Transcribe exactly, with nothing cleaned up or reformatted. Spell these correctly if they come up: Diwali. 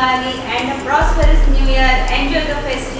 Diwali and a prosperous New Year. Enjoy the festival.